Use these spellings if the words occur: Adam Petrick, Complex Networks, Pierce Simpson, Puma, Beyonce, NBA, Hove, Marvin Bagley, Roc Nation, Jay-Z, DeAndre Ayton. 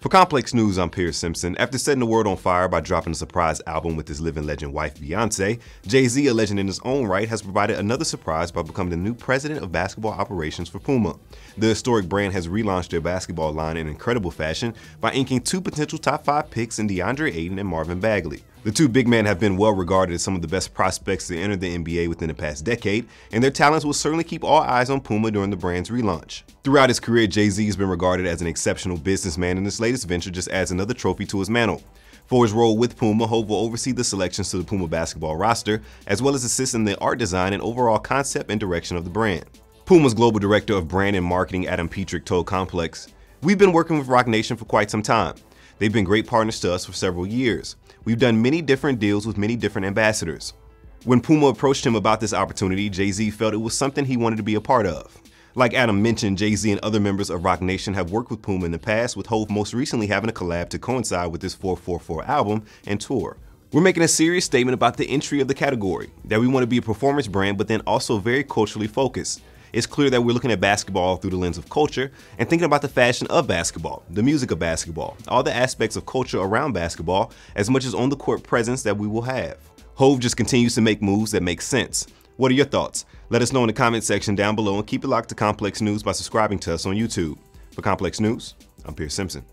For Complex News, I'm Pierce Simpson. After setting the world on fire by dropping a surprise album with his living legend wife, Beyonce, Jay-Z, a legend in his own right, has provided another surprise by becoming the new president of basketball operations for Puma. The historic brand has relaunched their basketball line in incredible fashion by inking two potential top 5 picks in DeAndre Ayton and Marvin Bagley. The two big men have been well regarded as some of the best prospects to enter the NBA within the past decade, and their talents will certainly keep all eyes on Puma during the brand's relaunch. Throughout his career, Jay-Z has been regarded as an exceptional businessman, and this latest venture just adds another trophy to his mantle. For his role with Puma, Hove will oversee the selections to the Puma basketball roster, as well as assist in the art design and overall concept and direction of the brand. Puma's global director of brand and marketing, Adam Petrick, told Complex, "We've been working with Roc Nation for quite some time. They've been great partners to us for several years. We've done many different deals with many different ambassadors." When Puma approached him about this opportunity, Jay-Z felt it was something he wanted to be a part of. Like Adam mentioned, Jay-Z and other members of Roc Nation have worked with Puma in the past, with Hove most recently having a collab to coincide with his 444 album and tour. "We're making a serious statement about the entry of the category, that we want to be a performance brand, but then also very culturally focused. It's clear that we're looking at basketball through the lens of culture and thinking about the fashion of basketball, the music of basketball, all the aspects of culture around basketball, as much as on the court presence that we will have." Hove just continues to make moves that make sense. What are your thoughts? Let us know in the comment section down below, and keep it locked to Complex News by subscribing to us on YouTube. For Complex News, I'm Pierce Simpson.